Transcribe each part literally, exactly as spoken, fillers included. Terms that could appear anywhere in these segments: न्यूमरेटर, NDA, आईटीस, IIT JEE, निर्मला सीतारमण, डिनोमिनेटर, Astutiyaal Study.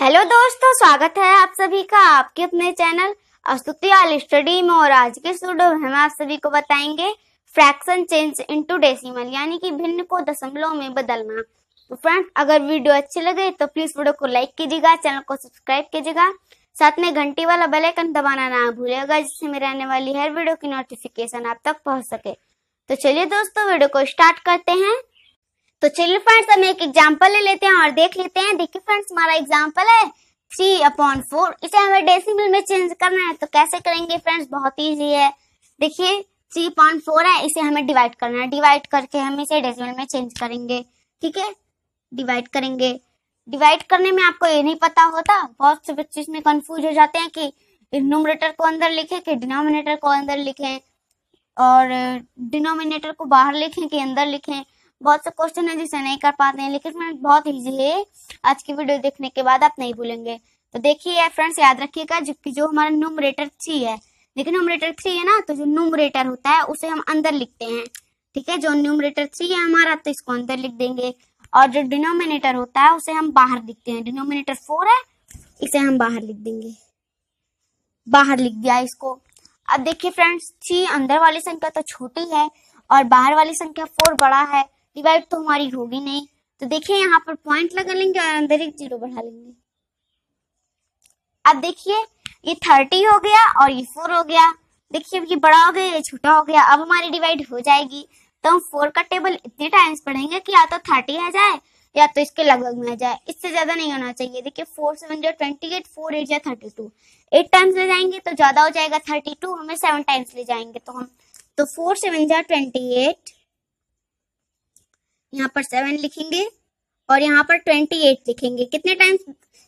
Hello दोस्तों, स्वागत है आप सभी का आपके अपने चैनल अस्तुतियाल स्टडी में। और आज के स्टूडियो में हम आप सभी को बताएंगे फ्रैक्शन चेंज इनटू डेसिमल, यानी कि भिन्न को दशमलव में बदलना। तो फ्रेंड्स, अगर वीडियो अच्छी लगे तो प्लीज वीडियो को लाइक कीजिएगा, चैनल को सब्सक्राइब कीजिएगा, साथ में घंटी वाला बेल आइकन दबाना ना भूलिएगा, जिससे मेरे आने वाली हर वीडियो की नोटिफिकेशन आप तक पहुँच सके। तो चलिए दोस्तों, वीडियो को स्टार्ट करते हैं। तो चलिए फ्रेंड्स, हम एक एग्जांपल ले लेते हैं और देख लेते हैं। देखिए फ्रेंड्स, हमारा एग्जांपल है थ्री अपॉन फोर। इसे हमें डेसिमल में चेंज करना है, तो कैसे करेंगे फ्रेंड्स? बहुत इजी है। देखिए थ्री अपॉन फोर है, इसे हमें डिवाइड करना है। डिवाइड करके हम इसे डेसिमल में चेंज करेंगे, ठीक है? डिवाइड करेंगे। डिवाइड करने में आपको ये नहीं पता होता, बहुत से बच्चे इसमें कंफ्यूज हो जाते हैं कि न्यूमरेटर को अंदर लिखे कि डिनोमिनेटर को अंदर लिखें, और डिनोमिनेटर को बाहर लिखें कि अंदर लिखें। बहुत से क्वेश्चन है जिसे नहीं कर पाते हैं, लेकिन फ्रेंड्स बहुत इजी है। आज की वीडियो देखने के बाद आप नहीं भूलेंगे। तो देखिए फ्रेंड्स, याद रखिएगा कि जो हमारा न्यूमरेटर थ्री है, लेकिन न्यूमरेटर थ्री है ना, तो जो न्यूमरेटर होता है उसे हम अंदर लिखते हैं, ठीक है? जो न्यूमरेटर थ्री है हमारा, तो इसको अंदर लिख देंगे। और जो डिनोमिनेटर होता है उसे हम बाहर लिखते हैं। डिनोमिनेटर फोर है, इसे हम बाहर लिख देंगे। बाहर लिख दिया इसको। अब देखिए फ्रेंड्स, थ्री अंदर वाली संख्या तो छोटी है और बाहर वाली संख्या फोर बड़ा है, डिवाइड तो हमारी होगी नहीं। तो देखिए यहाँ पर पॉइंट लगा लेंगे और अंदर एक जीरो बढ़ा लेंगे। अब देखिए ये थर्टी हो गया और ये फोर हो गया। देखिए ये बड़ा हो गया, ये छोटा हो गया। अब हमारी डिवाइड हो जाएगी, तो हम फोर का टेबल इतने टाइम्स पढ़ेंगे कि या तो थर्टी आ जाए या तो इसके लगभग में आ जाए, इससे ज्यादा नहीं होना चाहिए। देखिए फोर सेवन जो ट्वेंटी एट, फोर एट या थर्टी टू। एट टाइम्स ले जाएंगे तो ज्यादा हो जाएगा, थर्टी टू हमें सेवन टाइम्स ले जाएंगे तो हम तो फोर सेवन जो ट्वेंटी एट, यहाँ पर सेवन लिखेंगे और यहाँ पर ट्वेंटी एट लिखेंगे। कितने टाइम्स,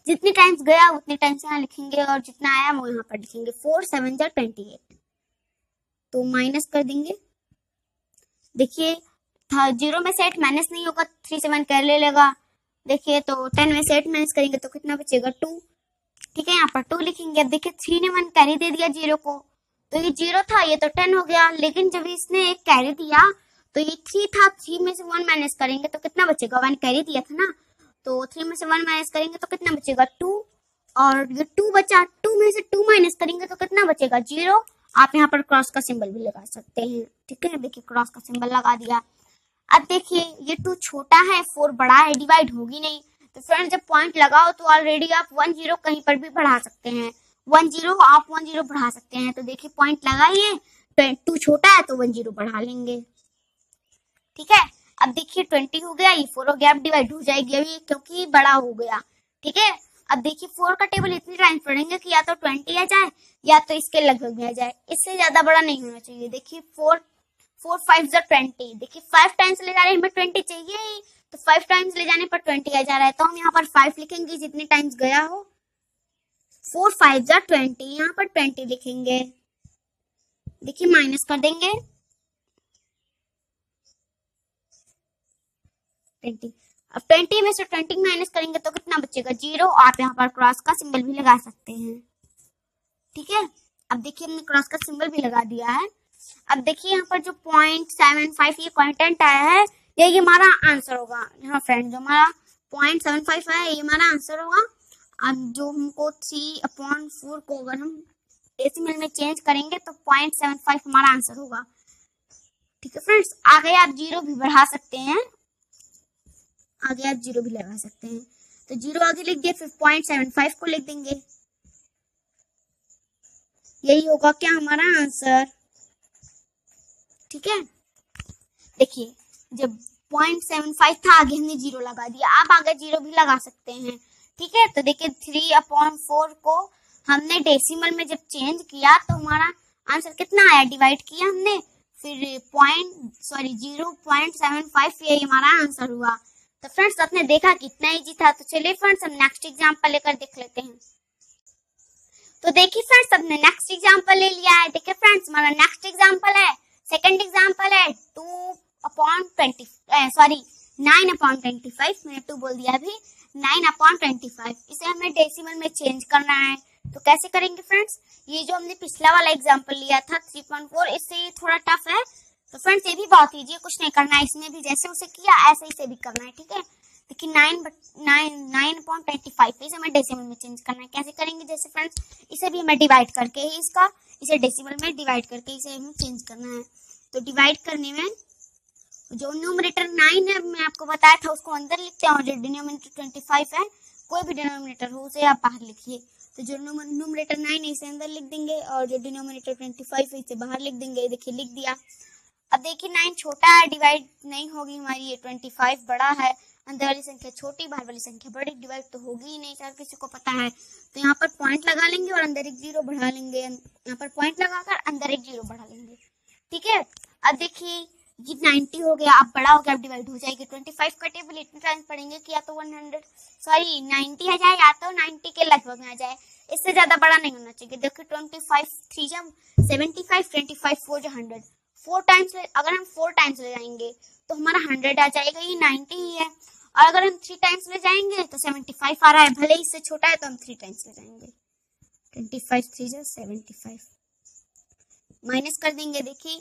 जितने टाइम्स गया उतने टाइम्स यहाँ लिखेंगे और जितना आया वो यहाँ पर लिखेंगे। फोर सेवन जो ट्वेंटी एट, तो माइनस कर देंगे। देखिए जीरो में से एट माइनस नहीं होगा, थ्री सेवन कर ले लेगा। देखिए तो टेन में से एट माइनस करेंगे तो कितना बचेगा, टू, ठीक है? यहाँ पर टू लिखेंगे। अब देखिए थ्री ने वन कैरी दे दिया जीरो को, तो ये जीरो था, ये तो टेन हो गया। लेकिन जब इसने एक कैरी दिया तो ये थ्री था, थ्री में से वन माइनस करेंगे तो कितना बचेगा, वन कैरी दिया था ना, तो थ्री में से वन माइनस करेंगे तो कितना बचेगा, टू। और ये टू बचा, टू में से टू माइनस करेंगे तो कितना बचेगा, जीरो। आप यहाँ पर क्रॉस का सिंबल भी लगा सकते हैं, ठीक है? देखिए क्रॉस का सिंबल लगा दिया। अब देखिए ये टू छोटा है, फोर बड़ा है, डिवाइड होगी नहीं। तो फ्रेंड्स जब पॉइंट लगाओ तो ऑलरेडी आप वन जीरो कहीं पर भी बढ़ा सकते हैं, वन जीरो आप वन जीरो बढ़ा सकते हैं। तो देखिए पॉइंट लगाइए, टू छोटा है तो वन जीरो बढ़ा लेंगे, ठीक है? अब देखिए ट्वेंटी हो गया, ये फोर हो गया, अब डिवाइड हो जाएगी अभी क्योंकि बड़ा हो गया, ठीक है? अब देखिए फोर का टेबल इतनी टाइम्स पढ़ेंगे कि या तो ट्वेंटी आ जाए या तो इसके लगभग में आ जाए, इससे ज्यादा बड़ा नहीं होना चाहिए। देखिए फोर फोर फाइव जो ट्वेंटी, देखिए फाइव टाइम्स ले जा रहे हैं, हमें ट्वेंटी चाहिए ही, तो फाइव टाइम्स ले जाने पर ट्वेंटी आ जा रहा है, तो हम यहाँ पर फाइव लिखेंगे जितने टाइम्स गया हो। फोर फाइव जो ट्वेंटी, यहाँ पर ट्वेंटी लिखेंगे। देखिए माइनस कर देंगे ट्वेंटी। अब ट्वेंटी में से ट्वेंटी माइनस करेंगे तो कितना बचेगा, जीरो। आप यहाँ पर क्रॉस का सिंबल भी लगा सकते हैं, ठीक है? अब देखिए हमने क्रॉस का सिंबल भी लगा दिया है। अब देखिए यहाँ पर जो पॉइंट सेवन फाइव ये कंटेंट आया है, यही हमारा आंसर होगा। हाँ फ्रेंड, जो हमारा पॉइंट सेवन फाइव है ये हमारा आंसर होगा। अब जो हमको थ्री अपॉन फोर को अगर हम डेसिमल में चेंज करेंगे तो पॉइंट सेवन फाइव हमारा आंसर होगा, ठीक है फ्रेंड्स? आगे आप जीरो भी बढ़ा सकते हैं, आगे आप जीरो भी लगा सकते हैं। तो जीरो आगे लिख दिया, फिर पॉइंट सेवन फाइव को लिख देंगे, यही होगा क्या हमारा आंसर, ठीक है? देखिए जब पॉइंट सेवन फाइव था, आगे हमने जीरो लगा दिया, आप आगे जीरो भी लगा सकते हैं, ठीक है? तो देखिए थ्री अपॉन फोर को हमने डेसिमल में जब चेंज किया तो हमारा आंसर कितना आया, डिवाइड किया हमने, फिर point sorry zero point seven five यही हमारा आंसर हुआ। तो फ्रेंड्स आपने देखा कितना इजी था। तो चलिए फ्रेंड्स, हम नेक्स्ट एग्जांपल लेकर देख लेते हैं। तो देखिए फ्रेंड्स, हमने नेक्स्ट एग्जांपल ले लिया है। देखिए फ्रेंड्स, हमारा नेक्स्ट एग्जांपल है, सेकंड एग्जांपल है two upon twenty sorry nine upon twenty five मैंने टू बोल दिया अभी, नाइन अपॉन ट्वेंटी फाइव इसे हमें डेसिमल में चेंज करना है, तो कैसे करेंगे फ्रेंड्स? ये जो हमने पिछला वाला एग्जाम्पल लिया था थ्री पॉइंट फोर, इससे थोड़ा टफ है। तो फ्रेंड्स ये भी बहुत ईजी है, कुछ नहीं करना है, इसमें भी जैसे उसे किया ऐसे इसे भी करना है, ठीक है? देखिए nine nine nine point twenty five इसे हमें डेसिमल में चेंज करना है। कैसे करेंगे जैसे फ्रेंड्स इसे भी हमें डिवाइड करके ही इसका इसे डेसिमल में डिवाइड करके इसे हमें चेंज करना है। तो डिवाइड करने में जो न्यूमरेटर नाइन है मैं आपको बताया था उसको अंदर लिखते हैं और जो डिनोमिनेटर ट्वेंटी फाइव है कोई भी डिनोमिनेटर हो उसे आप बाहर लिखिए। तो जो न्यूमरेटर नाइन है इसे अंदर लिख देंगे और जो डिनोमिनेटर ट्वेंटी फाइव है इसे बाहर लिख देंगे। देखिए लिख दिया। अब देखिए नाइन छोटा है डिवाइड नहीं होगी हमारी, ये ट्वेंटी फाइव बड़ा है, अंदर वाली संख्या छोटी बाहर वाली संख्या बड़ी, डिवाइड तो होगी ही नहीं सर किसी को पता है। तो यहाँ पर पॉइंट लगा लेंगे और अंदर एक जीरो बढ़ा लेंगे, यहाँ पर पॉइंट लगाकर अंदर एक जीरो बढ़ा लेंगे, ठीक है। अब देखिए ये नाइन्टी हो गया, अब बड़ा हो गया, अब डिवाइड हो जाएगी। ट्वेंटी फाइव का टेबल इतने टाइम पढ़ेंगे कि या तो वन हंड्रेड सॉरी नाइन्टी आ जाए या तो नाइन्टी के लगभग आ जाए, इससे ज्यादा बड़ा नहीं होना चाहिए। देखो ट्वेंटी फाइव थ्री जा seventy five, twenty five four जा हंड्रेड, फोर टाइम्स अगर हम फोर टाइम्स ले जाएंगे तो हमारा हंड्रेड आ जाएगा, ये नाइन्टी ही है। और अगर हम थ्री टाइम्स ले जाएंगे तो सेवेंटी फाइव आ रहा है, भले इससे छोटा है तो हम थ्री टाइम्स ले जाएंगे। ट्वेंटी फाइव थ्री जा सेवेंटी फाइव माइनस कर देंगे। देखिए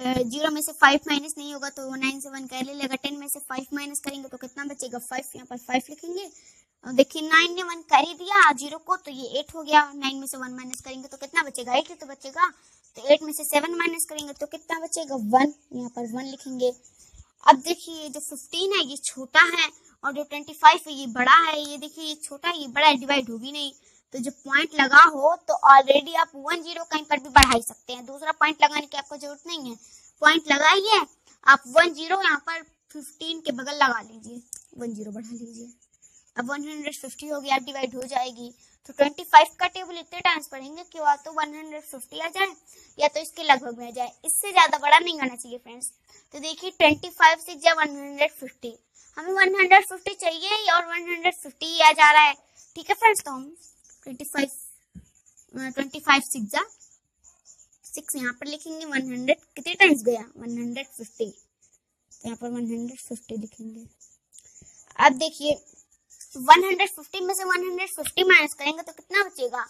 जीरो में से फाइव माइनस नहीं होगा तो नाइन से वन कर ले लेगा, टेन में से फाइव माइनस करेंगे तो कितना बचेगा फाइव, यहाँ पर फाइव लिखेंगे। देखिए नाइन ने वन कर ही दिया जीरो को तो ये एट हो गया, नाइन में से वन माइनस करेंगे तो कितना बचेगा एट ही तो बचेगा। तो एट में से सेवन माइनस करेंगे तो कितना बचेगा वन, यहाँ पर वन लिखेंगे। अब देखिए जो फिफ्टीन है ये छोटा है और जो ट्वेंटी फाइव है ये बड़ा है, ये देखिए ये छोटा ये बड़ा डिवाइड होगी नहीं, तो जो पॉइंट लगा हो तो ऑलरेडी आप वन जीरो कहीं पर भी बढ़ा ही सकते हैं, दूसरा पॉइंट लगाने की आपको जरूरत नहीं है। पॉइंट लगाइए आप वन जीरो यहाँ पर फिफ्टीन के बगल लगा लीजिए, वन जीरो बढ़ा लीजिए। अब वन हंड्रेड फिफ्टी हो गया, आप डिवाइड हो जाएगी। तो ट्वेंटी फाइव का टेबल इतने टाइम्स पढ़ेंगे कि या तो वन हंड्रेड फिफ्टी आ जाए या तो इसके लगभग में आ जाए, इससे ज्यादा बड़ा नहीं आना चाहिए फ्रेंड्स। तो देखिए ट्वेंटी फाइव सिक्स या वन हंड्रेड फिफ्टी हमें वन हंड्रेड फिफ्टी चाहिए और वन हंड्रेड फिफ्टी आ जा रहा है, ठीक है फ्रेंड्स। तो हम twenty five twenty five six जा सिक्स यहाँ पर लिखेंगे, वन हंड्रेड कितने टाइम्स गया वन हंड्रेड फिफ्टी, तो यहाँ पर वन हंड्रेड फिफ्टी लिखेंगे। अब देखिए वन हंड्रेड फिफ्टी में से वन हंड्रेड फिफ्टी माइनस करेंगे तो कितना बचेगा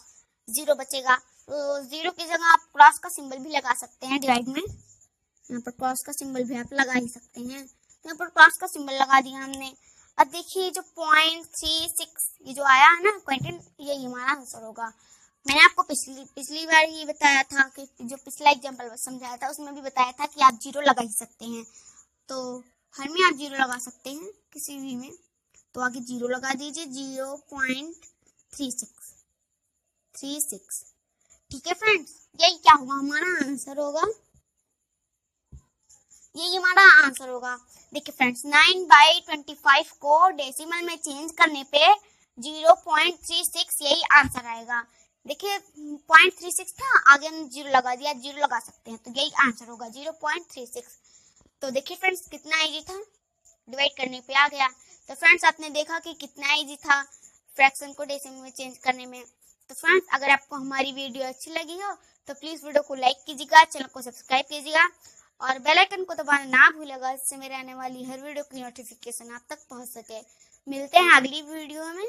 जीरो बचेगा। तो जीरो की जगह आप क्रॉस का सिंबल भी लगा सकते हैं डिवाइड में, यहाँ पर क्रॉस का सिंबल भी आप लगा ही सकते हैं। तो यहाँ पर क्रॉस का सिंबल लगा दिया हमने। अब देखिए जो पॉइंट थ्री सिक्स ये जो आया है ना क्वेंटन, ये हमारा आंसर होगा। मैंने आपको पिछली पिछली बार ये बताया था कि जो पिछला एग्जाम्पल समझाया था उसमें भी बताया था कि आप जीरो लगा ही सकते हैं, तो हर में आप जीरो लगा सकते हैं किसी भी में। तो आगे जीरो लगा दीजिए, zero point three six three six ठीक है फ्रेंड्स, यही क्या होगा हमारा आंसर होगा, ये हमारा आंसर होगा। देखिए friends nine by twenty five को डेसिमल में चेंज करने पे जीरो पॉइंट थ्री सिक्स यही आंसर आएगा। देखिए पॉइंट थ्री सिक्स था, आगे हम जीरो लगा दिया, जीरो लगा सकते हैं तो यही आंसर होगा जीरो पॉइंट थ्री सिक्स। तो देखिए फ्रेंड्स कितना इजी था, डिवाइड करने पे आ गया। तो फ्रेंड्स आपने देखा कि कितना इजी था फ्रैक्शन को डेसिमल में चेंज करने में। तो फ्रेंड्स अगर आपको हमारी वीडियो अच्छी लगी हो तो प्लीज वीडियो को लाइक कीजिएगा, चैनल को सब्सक्राइब कीजिएगा और बेल आइकन को दबाना ना भूलिएगा, इससे मेरे आने वाली हर वीडियो की नोटिफिकेशन आप तक पहुंच सके। मिलते हैं अगली वीडियो में।